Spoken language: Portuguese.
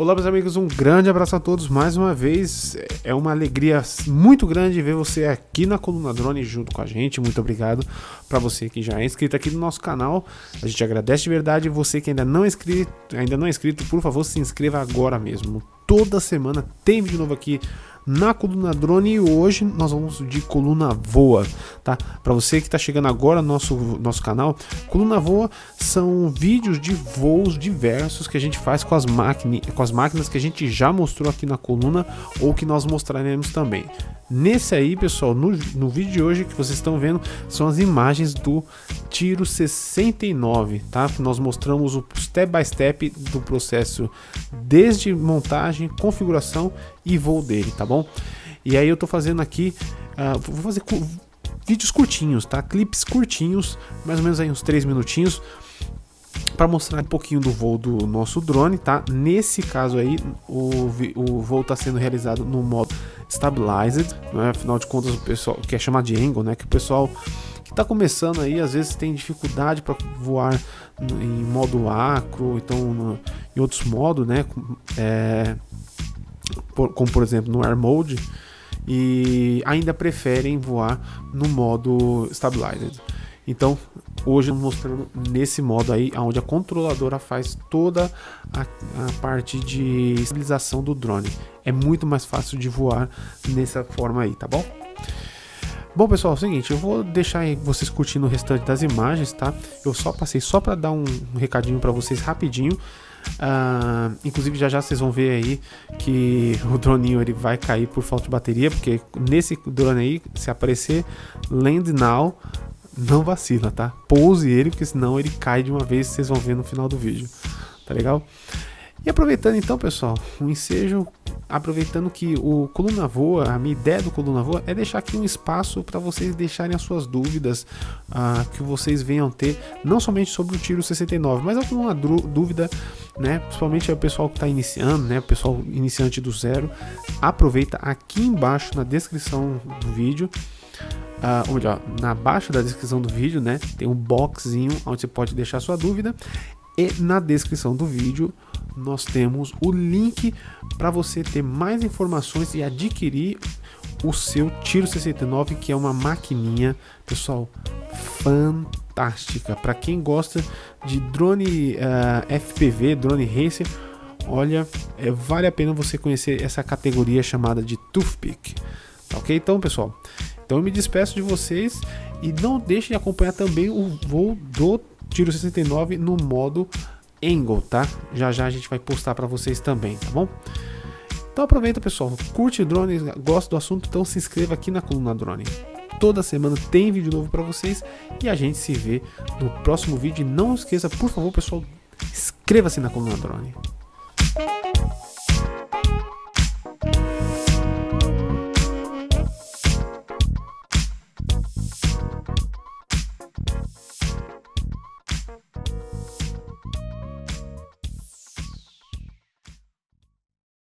Olá meus amigos, um grande abraço a todos mais uma vez, é uma alegria muito grande ver você aqui na Coluna Drone junto com a gente, muito obrigado para você que já é inscrito aqui no nosso canal, a gente agradece de verdade. Você que ainda não é inscrito, por favor se inscreva agora mesmo, toda semana tem vídeo novo aqui na Coluna Drone e hoje nós vamos de Coluna Voa, tá? Para você que está chegando agora no nosso canal, Coluna Voa são vídeos de voos diversos que a gente faz com as máquinas que a gente já mostrou aqui na coluna ou que nós mostraremos também. Nesse aí, pessoal, no vídeo de hoje que vocês estão vendo são as imagens do Tyro 69, tá? Nós mostramos o step by step do processo desde montagem, configuração e voo dele, tá bom? E aí eu tô fazendo aqui, vou fazer vídeos curtinhos, tá? Clips curtinhos, mais ou menos aí uns 3 minutinhos, para mostrar um pouquinho do voo do nosso drone, tá? Nesse caso aí, o voo tá sendo realizado no modo Stabilized, né? Afinal de contas, o pessoal que é chamado de Angle, né? Que o pessoal que tá começando aí, às vezes tem dificuldade para voar em modo Acro, então em outros modos, né? Como por exemplo no Air Mode, e ainda preferem voar no modo Stabilized. Então hoje eu estou mostrando nesse modo aí, onde a controladora faz toda a parte de estabilização do drone. É muito mais fácil de voar nessa forma aí, tá bom? Bom pessoal, é o seguinte, eu vou deixar aí vocês curtindo o restante das imagens, tá? Eu só passei só para dar um recadinho para vocês rapidinho. Inclusive já vocês vão ver aí que o droninho ele vai cair por falta de bateria, porque nesse drone aí, se aparecer Land Now, não vacila, tá? Pouse ele, porque senão ele cai de uma vez, vocês vão ver no final do vídeo, tá legal? E aproveitando então pessoal, um ensejo, aproveitando que o Coluna Voa, a minha ideia do Coluna Voa é deixar aqui um espaço para vocês deixarem as suas dúvidas, que vocês venham ter, não somente sobre o Tyro 69, mas alguma dúvida, né? Principalmente o pessoal que está iniciando, né? O pessoal iniciante do zero, aproveita aqui embaixo na descrição do vídeo, ou melhor, na baixa da descrição do vídeo, né? Tem um boxinho onde você pode deixar sua dúvida. E na descrição do vídeo nós temos o link para você ter mais informações e adquirir o seu Tyro 69, que é uma maquininha, pessoal, fantástica. Para quem gosta de drone FPV, drone racer, olha, vale a pena você conhecer essa categoria chamada de Toothpick. Ok, então pessoal, então eu me despeço de vocês e não deixe de acompanhar também o voo do Tyro 69 no modo Angle, tá? Já a gente vai postar para vocês também, tá bom? Então aproveita pessoal, curte o drone, gosta do assunto, então se inscreva aqui na Coluna Drone. Toda semana tem vídeo novo para vocês e a gente se vê no próximo vídeo. E não esqueça, por favor pessoal, inscreva-se na Coluna Drone.